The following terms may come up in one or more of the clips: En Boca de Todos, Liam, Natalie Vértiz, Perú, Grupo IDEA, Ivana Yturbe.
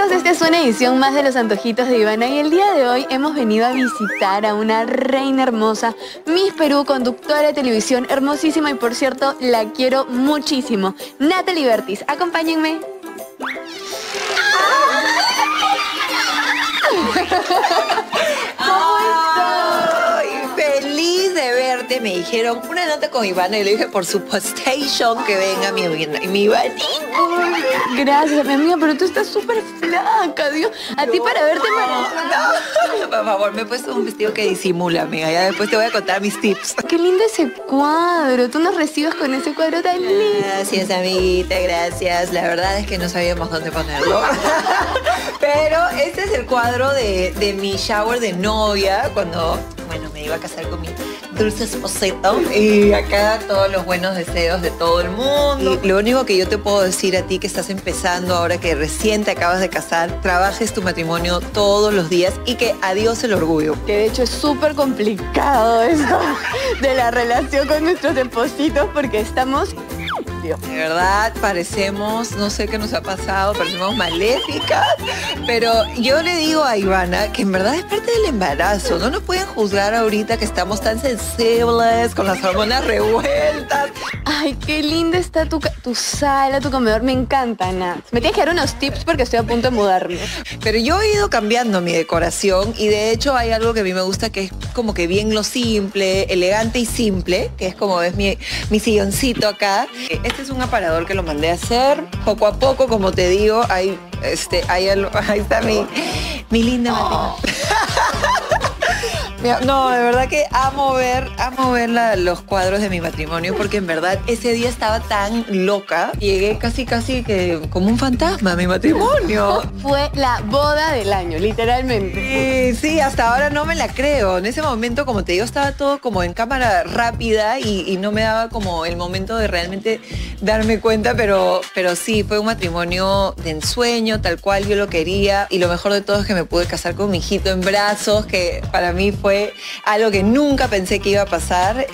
chicos, esta es una edición más de Los Antojitos de Ivana y el día de hoy hemos venido a visitar a una reina hermosa, Miss Perú, conductora de televisión hermosísima y por cierto la quiero muchísimo, Natalie Vértiz. Acompáñenme. Me dijeron una nota con Ivana y le dije por supuestation que venga mi Ivanita. Gracias, mi amiga, pero tú estás súper flaca, Dios. A ti para verte no. Por favor, me he puesto un vestido que disimula, amiga. Ya después te voy a contar mis tips. Qué lindo ese cuadro. Tú nos recibes con ese cuadro tan lindo. Gracias, amiguita, gracias. La verdad es que no sabíamos dónde ponerlo. Pero este es el cuadro de mi shower de novia, cuando, bueno, me iba a casar con mi dulce esposito. Y acá todos los buenos deseos de todo el mundo. Y lo único que yo te puedo decir a ti que estás empezando ahora, que recién te acabas de casar, trabajes tu matrimonio todos los días y que adiós el orgullo. Que de hecho es súper complicado eso de la relación con nuestros espositos porque estamos... De verdad, parecemos, no sé qué nos ha pasado, parecemos maléficas, pero yo le digo a Ivana que en verdad es parte del embarazo, no nos pueden juzgar ahorita que estamos tan sensibles, con las hormonas revueltas. Ay, qué linda está tu sala, tu comedor, me encanta, Nat. Me tienes que dar unos tips porque estoy a punto de mudarme. Pero yo he ido cambiando mi decoración y de hecho hay algo que a mí me gusta que es como que bien lo simple, elegante y simple, que es como ves mi silloncito acá. Este es un aparador que lo mandé a hacer, poco a poco, como te digo, ahí está mi linda matrimonio. No, de verdad que amo ver los cuadros de mi matrimonio, porque en verdad ese día estaba tan loca. Llegué casi que como un fantasma a mi matrimonio. Fue la boda del año, literalmente. Sí, hasta ahora no me la creo. En ese momento, como te digo, estaba todo como en cámara rápida y no me daba como el momento de realmente darme cuenta, pero sí, fue un matrimonio de ensueño, tal cual yo lo quería. Y lo mejor de todo es que me pude casar con mi hijito en brazos, que para mí fue algo que nunca pensé que iba a pasar.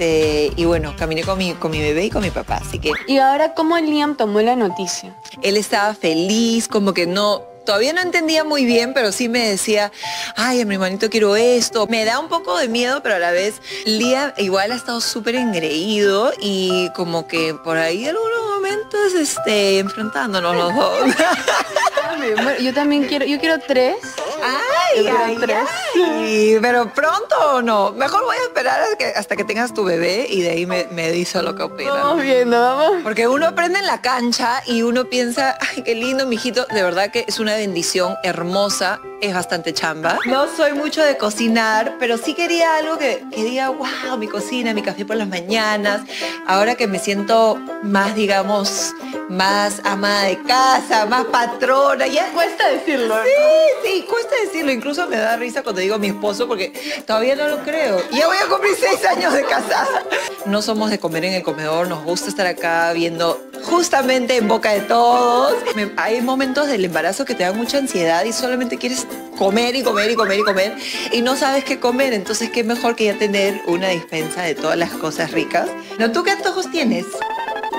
Y bueno, caminé con mi bebé y con mi papá, así que... ¿Y ahora cómo Liam tomó la noticia? Él estaba feliz, como que no... Todavía no entendía muy bien, pero sí me decía, ay, a mi hermanito quiero esto. Me da un poco de miedo, pero a la vez Liam igual ha estado súper engreído y como que por ahí en algunos momentos enfrentándonos los dos. Yo también quiero, yo quiero tres. Ay, ay, tres. Ay, pero pronto o no. Mejor voy a esperar hasta que tengas tu bebé y de ahí me dice lo que opinas. Vamos viendo, vamos. Porque uno aprende en la cancha y uno piensa, ay, qué lindo, mijito. De verdad que es una bendición hermosa. Es bastante chamba. No soy mucho de cocinar, pero sí quería algo que diga, wow, mi cocina, mi café por las mañanas. Ahora que me siento más, digamos, más ama de casa, más patrona. Ya cuesta decirlo, ¿no? Sí, cuesta decirlo. Incluso me da risa cuando digo mi esposo porque todavía no lo creo. Ya voy a cumplir 6 años de casada. No somos de comer en el comedor, nos gusta estar acá viendo justamente En Boca de Todos. Hay momentos del embarazo que te dan mucha ansiedad y solamente quieres comer y comer y comer y comer y no sabes qué comer, entonces qué mejor que ya tener una dispensa de todas las cosas ricas. ¿No? ¿Tú qué antojos tienes?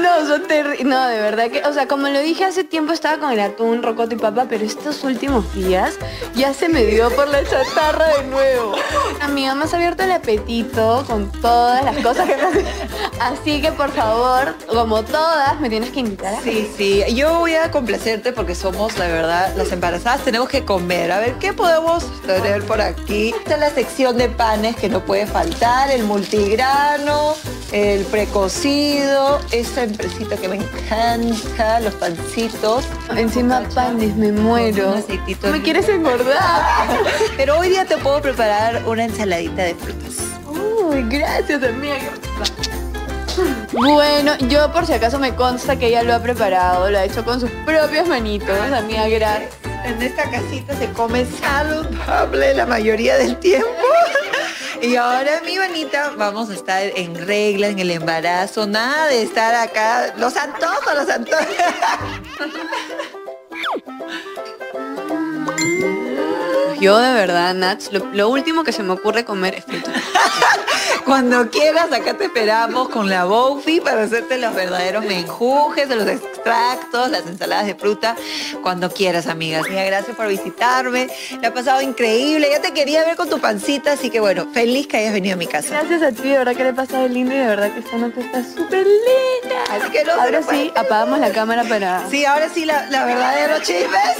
No, son terribles. No, de verdad que... O sea, como lo dije hace tiempo, estaba con el atún, rocoto y papa, pero estos últimos días ya se me dio por la chatarra de nuevo. Amiga, me has abierto el apetito con todas las cosas que me hacen. Así que, por favor, como todas, me tienes que invitar. Sí. Yo voy a complacerte porque somos, la verdad, las embarazadas tenemos que comer. A ver, ¿qué podemos tener por aquí? Esta es la sección de panes que no puede faltar, el multigrano, el precocido, esta empresita que me encanta, los pancitos. Encima panes, me muero. Me quieres engordar. Pero hoy día te puedo preparar una ensaladita de frutas. Uy, gracias, amiga. Bueno, yo por si acaso me consta que ella lo ha preparado, lo ha hecho con sus propias manitos, amiga, gracias. En esta casita se come saludable la mayoría del tiempo. Y ahora, mi Ivanita, vamos a estar en regla, en el embarazo, nada de estar acá. Los antojos. Yo de verdad, Nats, lo último que se me ocurre comer es fruta. Cuando quieras, acá te esperamos con la Bofi para hacerte los verdaderos menjujes, los extractos, las ensaladas de fruta, cuando quieras, amigas. Mira, gracias por visitarme. La ha pasado increíble. Ya te quería ver con tu pancita, así que bueno, feliz que hayas venido a mi casa. Gracias a ti, de verdad que le he pasado lindo y de verdad que esta noche está súper linda. Así que no, ahora sí, apagamos la cámara para... Sí, ahora sí, la verdadera chismes.